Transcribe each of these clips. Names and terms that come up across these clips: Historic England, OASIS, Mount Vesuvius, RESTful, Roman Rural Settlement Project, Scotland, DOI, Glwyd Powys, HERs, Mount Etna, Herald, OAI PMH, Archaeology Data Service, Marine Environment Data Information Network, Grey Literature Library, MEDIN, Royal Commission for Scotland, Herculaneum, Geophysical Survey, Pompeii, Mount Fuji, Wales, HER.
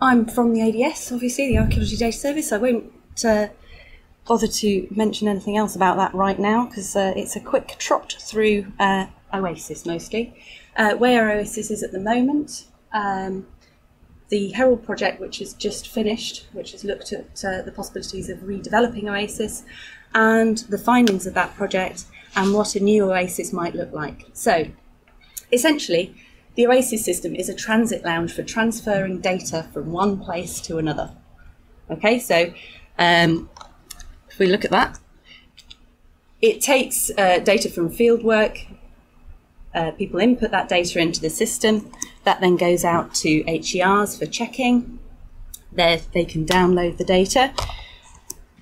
I'm from the ADS, obviously, the Archaeology Data Service. I won't bother to mention anything else about that right now, because it's a quick trot through OASIS mostly. Where OASIS is at the moment, the Herald project, which is just finished, which has looked at the possibilities of redeveloping OASIS, and the findings of that project, and what a new OASIS might look like. So, essentially, the OASIS system is a transit lounge for transferring data from one place to another. Okay, so if we look at that, it takes data from fieldwork. People input that data into the system. That then goes out to HERs for checking. They can download the data.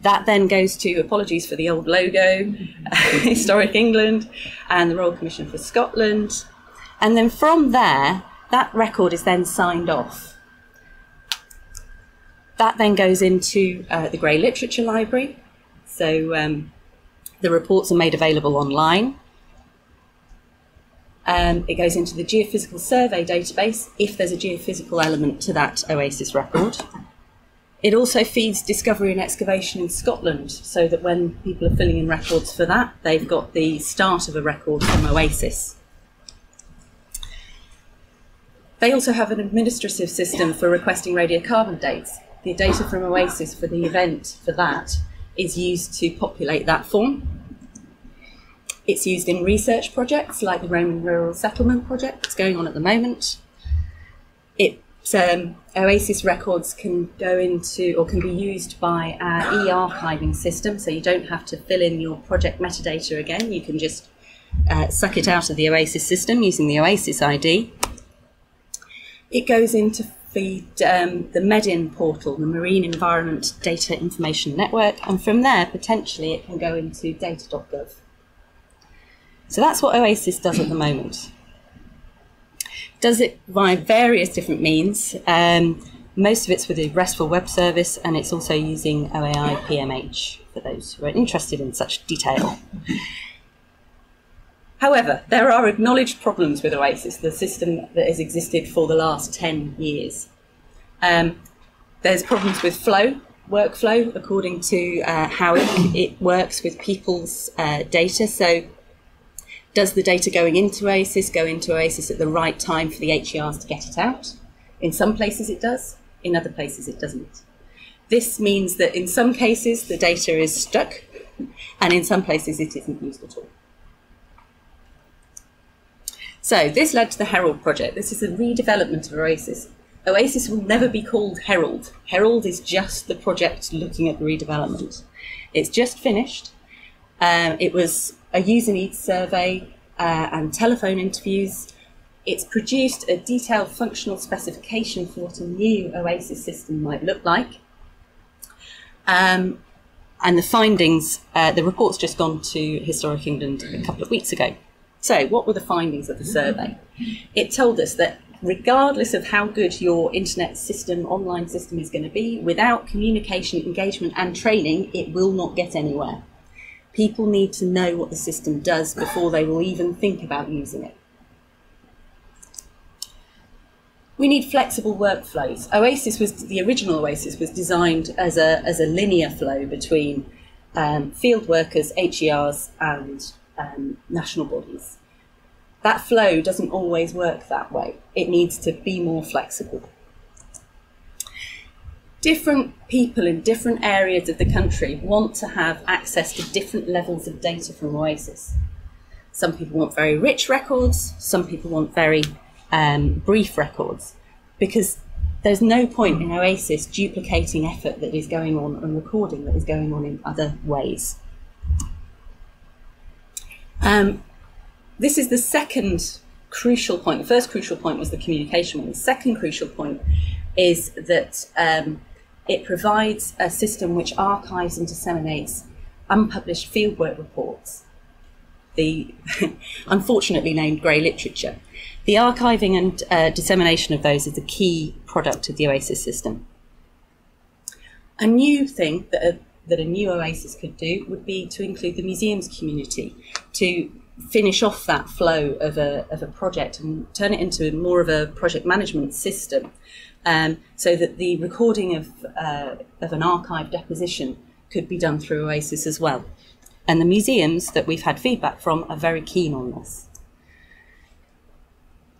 That then goes to, apologies for the old logo, Historic England and the Royal Commission for Scotland. And then from there, that record is then signed off. That then goes into the Grey Literature Library. So the reports are made available online. It goes into the Geophysical Survey database, if there's a geophysical element to that OASIS record. It also feeds Discovery and Excavation in Scotland, so that when people are filling in records for that, they've got the start of a record from OASIS. They also have an administrative system for requesting radiocarbon dates. The data from OASIS for the event for that is used to populate that form. It's used in research projects like the Roman Rural Settlement Project that's going on at the moment. It's, OASIS records can go into or can be used by our e-archiving system, so you don't have to fill in your project metadata again. You can just suck it out of the OASIS system using the OASIS ID. It goes in to feed the MEDIN portal, the Marine Environment Data Information Network, and from there, potentially, it can go into data.gov. So that's what OASIS does at the moment. Does it by various different means. Most of it's with the RESTful web service, and it's also using OAI PMH for those who are interested in such detail. However, there are acknowledged problems with OASIS, the system that has existed for the last 10 years. There's problems with flow. Workflow, according to how it works with people's data. So, does the data going into OASIS go into OASIS at the right time for the HERs to get it out? In some places it does, in other places it doesn't. This means that in some cases the data is stuck, and in some places it isn't used at all. So this led to the Herald project. This is a redevelopment of OASIS. OASIS will never be called Herald. Herald is just the project looking at the redevelopment. It's just finished. It was a user needs survey and telephone interviews. It's produced a detailed functional specification for what a new OASIS system might look like. And the findings, the report's just gone to Historic England a couple of weeks ago. So what were the findings of the survey? It told us that regardless of how good your internet system, online system is going to be, without communication, engagement and training, it will not get anywhere. People need to know what the system does before they will even think about using it. We need flexible workflows. The original OASIS was designed as a linear flow between field workers, HERs and national bodies. That flow doesn't always work that way. It needs to be more flexible. Different people in different areas of the country want to have access to different levels of data from OASIS. Some people want very rich records, some people want very brief records, because there's no point in OASIS duplicating effort that is going on and recording that is going on in other ways. This is the second crucial point. The first crucial point was the communication one. The second crucial point is that it provides a system which archives and disseminates unpublished fieldwork reports, the unfortunately named grey literature. The archiving and dissemination of those is a key product of the OASIS system. A new thing that a new OASIS could do would be to include the museums community to finish off that flow of a project and turn it into more of a project management system so that the recording of an archive deposition could be done through OASIS as well. And the museums that we've had feedback from are very keen on this.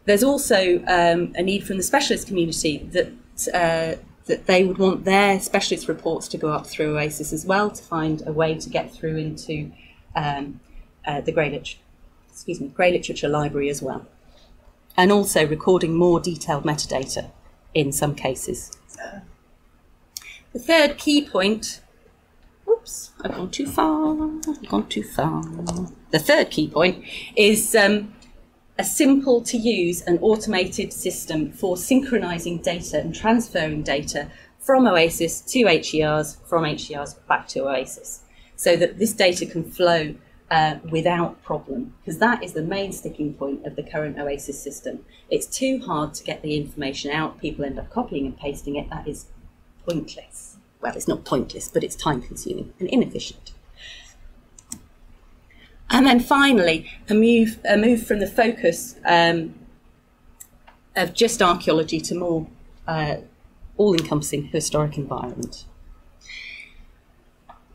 There's also a need from the specialist community that that they would want their specialist reports to go up through OASIS as well, to find a way to get through into the grey literature library as well, and also recording more detailed metadata in some cases. The third key point, oops, I've gone too far, I've gone too far. The third key point is a simple to use and automated system for synchronizing data and transferring data from OASIS to HERs, from HERs back to OASIS, so that this data can flow without problem, because that is the main sticking point of the current OASIS system. It's too hard to get the information out, people end up copying and pasting it, that is pointless. Well, it's not pointless, but it's time consuming and inefficient. And then finally, a move from the focus of just archaeology to more all-encompassing historic environment.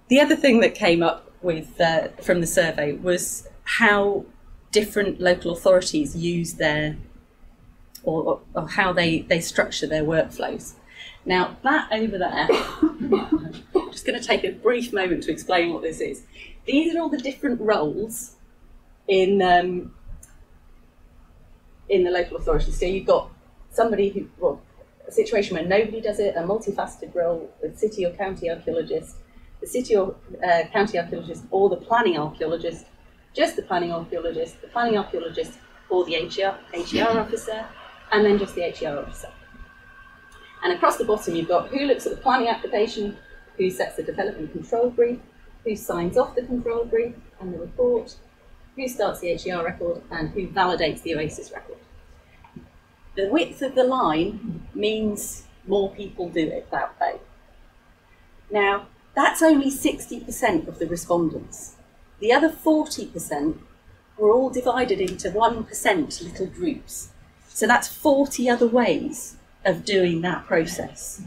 The other thing that came up with, from the survey was how different local authorities use their, or how they structure their workflows. Now that over there, I'm just going to take a brief moment to explain what this is. These are all the different roles in the local authority. So you've got somebody who, well, a situation where nobody does it, a multifaceted role, the city or county archaeologist, the city or county archaeologist, or the planning archaeologist, just the planning archaeologist, or the HER officer, and then just the HER officer. And across the bottom, you've got who looks at the planning application, who sets the development control brief, who signs off the control brief and the report, who starts the HER record, and who validates the OASIS record. The width of the line means more people do it that way. Now, that's only 60% of the respondents. The other 40% were all divided into 1% little groups. So that's 40 other ways of doing that process.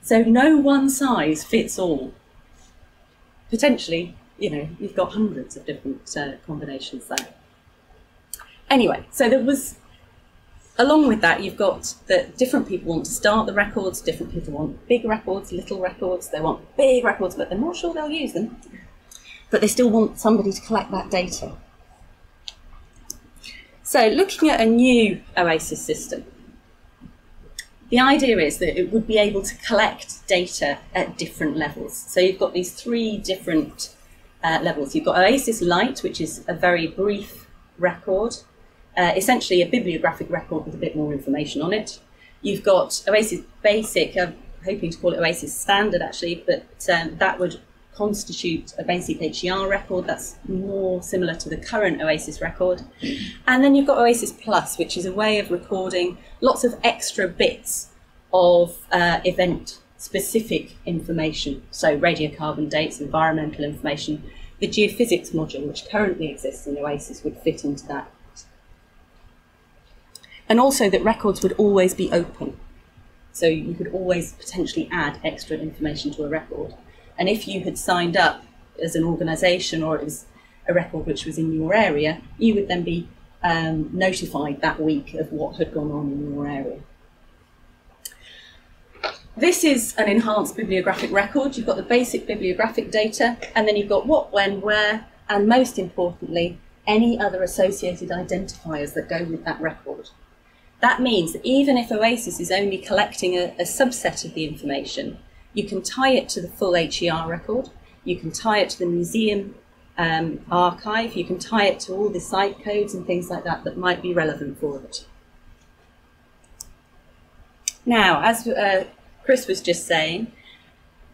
So no one size fits all. Potentially, you know, you've got hundreds of different combinations there. Anyway, so there was, along with that, you've got that different people want to start the records, different people want big records, little records, they want big records, but they're not sure they'll use them. But they still want somebody to collect that data. So looking at a new OASIS system, the idea is that it would be able to collect data at different levels. So you've got these three different levels. You've got OASIS Lite, which is a very brief record, essentially a bibliographic record with a bit more information on it. You've got OASIS Basic, I'm hoping to call it OASIS Standard actually, but that would constitute a basic HER record that's more similar to the current OASIS record. And then you've got OASIS Plus, which is a way of recording lots of extra bits of event-specific information, so radiocarbon dates, environmental information. The geophysics module, which currently exists in OASIS, would fit into that. And also that records would always be open, so you could always potentially add extra information to a record. And if you had signed up as an organisation, or it was a record which was in your area, you would then be notified that week of what had gone on in your area. This is an enhanced bibliographic record. You've got the basic bibliographic data, and then you've got what, when, where, and most importantly, any other associated identifiers that go with that record. That means that even if OASIS is only collecting a subset of the information, you can tie it to the full HER record, you can tie it to the museum archive, you can tie it to all the site codes and things like that that might be relevant for it. Now, as Chris was just saying,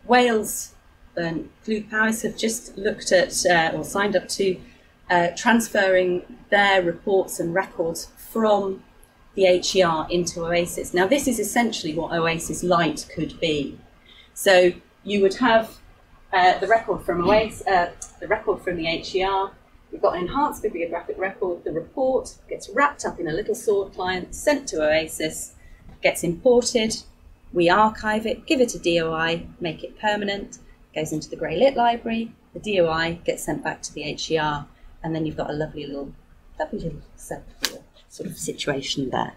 Wales and Glwyd Powys have just looked at, or signed up to, transferring their reports and records from the HER into OASIS. Now, this is essentially what OASIS Lite could be. So you would have the record from OASIS, the record from the HER. You've got an enhanced bibliographic record. The report gets wrapped up in a little sword client, sent to OASIS, gets imported, we archive it, give it a DOI, make it permanent, goes into the Grey Lit library, the DOI gets sent back to the HER, and then you've got a lovely little sort of situation there.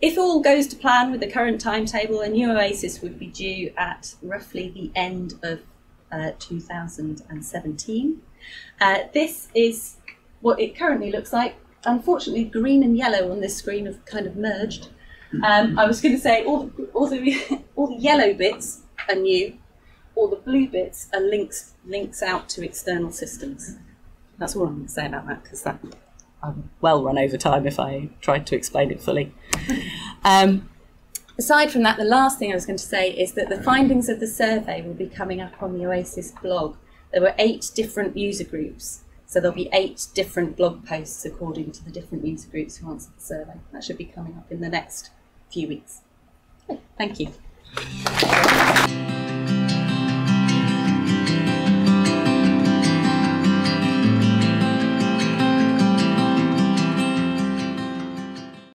If all goes to plan with the current timetable, a new OASIS would be due at roughly the end of 2017. This is what it currently looks like. Unfortunately, green and yellow on this screen have kind of merged. I was going to say all the yellow bits are new, all the blue bits are links out to external systems. That's all I'm going to say about that, because that I would well run over time if I tried to explain it fully. Aside from that, the last thing I was going to say is that the findings of the survey will be coming up on the OASIS blog. There were 8 different user groups, so there'll be 8 different blog posts according to the different user groups who answered the survey. That should be coming up in the next few weeks. Thank you.